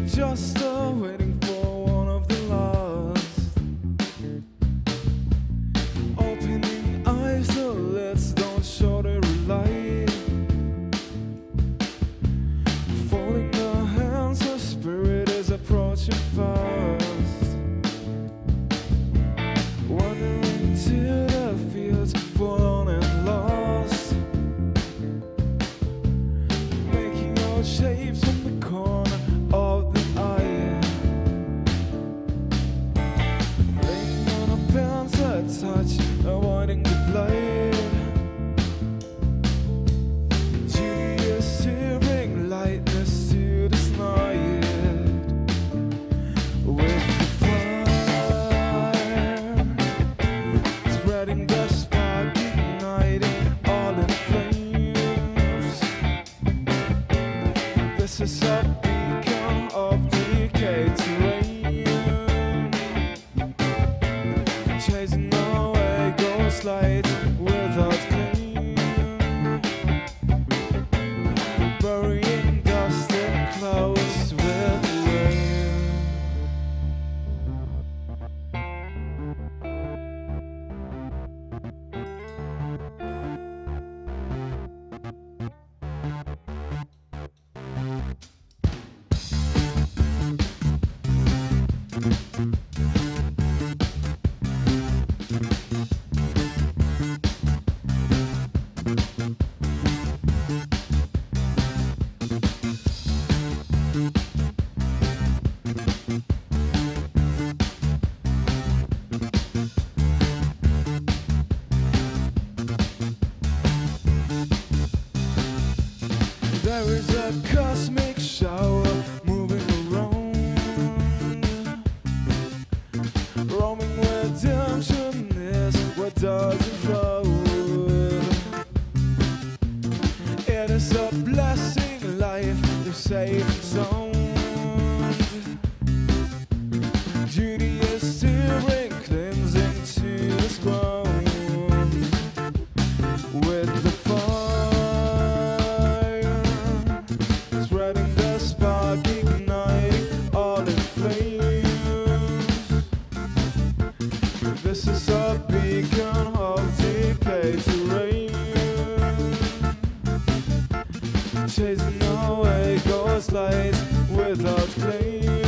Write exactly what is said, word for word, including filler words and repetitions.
They're just uh, waiting for one of the last. Opening eyes, the lids don't show the light. Folding their hands, the spirit is approaching fast. Wandering to the fields, forlorn and lost, making out shapes from the corner of the eye. Laying on a fence, a touch, avoiding the blade. Duty is to bring lightness to this night. With the fire spreading the spark, igniting all in flames. This is a of decades rain, chasing away ghost lights without clean, burying dust in clouds with rain. There is a cosmic shower moving around, roaming where redemption is, where doesn't flow. It is a blessing, life, the safe zone. Duty is steering, cleansing to the ground. With the this is a beacon of decades of rain, chasing away ghost lights without flame.